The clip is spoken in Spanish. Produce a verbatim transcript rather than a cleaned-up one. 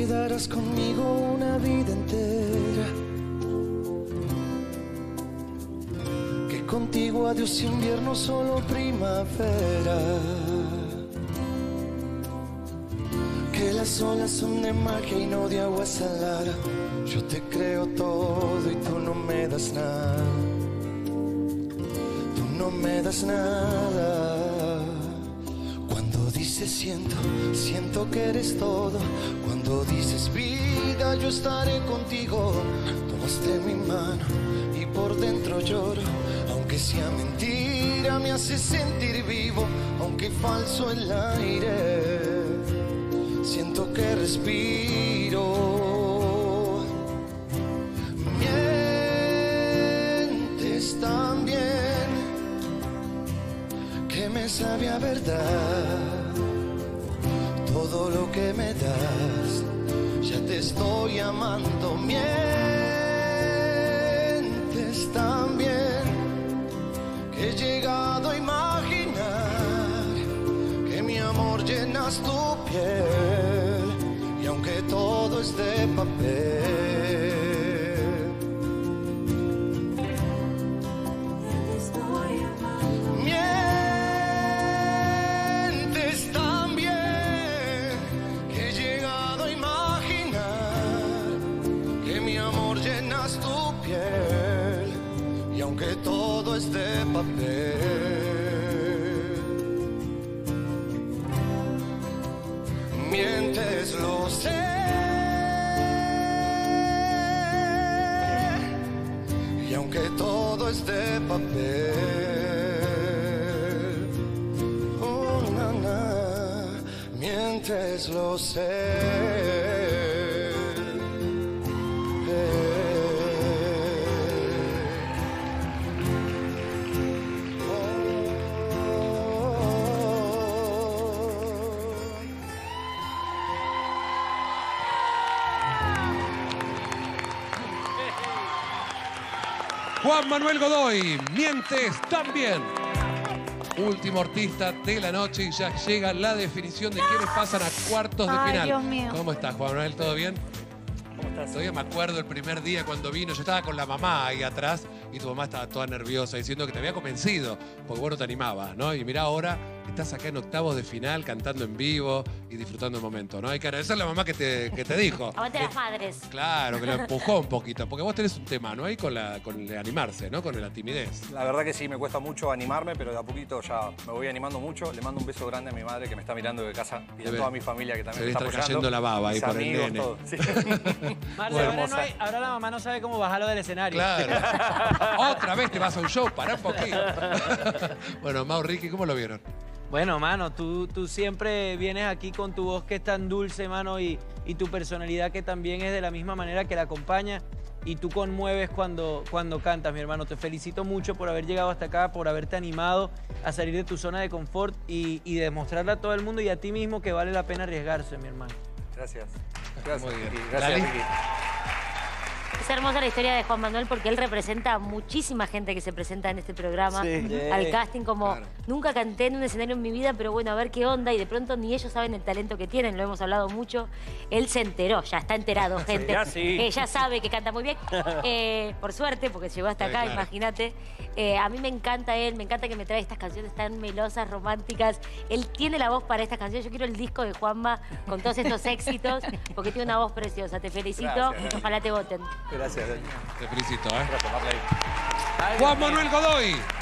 quedarás conmigo una vida entera. Que contigo adiós invierno, solo primavera. Que las olas son de magia y no de agua salada. Yo te creo todo y tú no me das nada. Tú no me das nada. Cuando dices siento, siento que eres todo. Cuando dices vida, yo estaré contigo. Tomaste mi mano y por dentro lloro. Aunque sea mentira, me hace sentir vivo. Aunque falso el aire, siento que respiro. Mientes tan bien que me sabe a verdad todo lo que me das. Ya te estoy amando. Mientes tan bien que he llegado a imaginar que mi amor llenas tu piel. Todo es de papel. Te estoy amando. Mientes tan bien que he llegado a imaginar que mi amor llenas tu piel, y aunque todo es de papel, mientes, lo sé. Que todo es de papel. Oh, na, na. Mientes, lo sé. Oh, oh, oh. Juan Manuel Godoy, Mientes tan bien. Último artista de la noche y ya llega la definición de quienes pasan a cuartos de final. Ay, Dios mío. ¿Cómo estás, Juan Manuel? ¿Todo bien? ¿Cómo estás? Todavía me acuerdo el primer día cuando vino. Yo estaba con la mamá ahí atrás y tu mamá estaba toda nerviosa diciendo que te había convencido, porque vos no te animabas, ¿no? Y mirá ahora, estás acá en octavos de final cantando en vivo y disfrutando el momento, ¿no? Hay que agradecer a la mamá que te, que te dijo. Aguante las madres. Claro, que la empujó un poquito, porque vos tenés un tema, ¿no? Ahí con, la, con el animarse, ¿no? Con la timidez. La verdad que sí, me cuesta mucho animarme, pero de a poquito ya me voy animando mucho. Le mando un beso grande a mi madre que me está mirando de casa y a toda mi familia que también se me está apoyando. Se le está cayendo la baba ahí por el nene. Todo. Sí. Marce, bueno, ahora, no hay, ahora la mamá no sabe cómo bajarlo del escenario. Claro. Otra vez te vas a un show, pará un poquito. Bueno, Mau, Ricky, ¿cómo lo vieron? Bueno, mano, tú, tú siempre vienes aquí con tu voz que es tan dulce, mano, y, y tu personalidad que también es de la misma manera que la acompaña, y tú conmueves cuando, cuando cantas, mi hermano. Te felicito mucho por haber llegado hasta acá, por haberte animado a salir de tu zona de confort y, y demostrarle a todo el mundo y a ti mismo que vale la pena arriesgarse, mi hermano. Gracias. Gracias, muy bien. Gracias, Ricky. Es hermosa la historia de Juan Manuel porque él representa a muchísima gente que se presenta en este programa, sí, al casting, como claro. Nunca canté en un escenario en mi vida, pero bueno, a ver qué onda, y de pronto ni ellos saben el talento que tienen, lo hemos hablado mucho. Él se enteró, ya está enterado, gente. Sí, ya, sí. Eh, ya sabe que canta muy bien, eh, por suerte, porque llegó hasta acá, sí, claro. Imagínate. Eh, a mí me encanta él, me encanta que me trae estas canciones tan melosas, románticas. Él tiene la voz para estas canciones. Yo quiero el disco de Juanma con todos estos éxitos, porque tiene una voz preciosa. Te felicito, gracias, ojalá te voten. Gracias, te felicito, ¿eh? Gracias, Juan Manuel Godoy.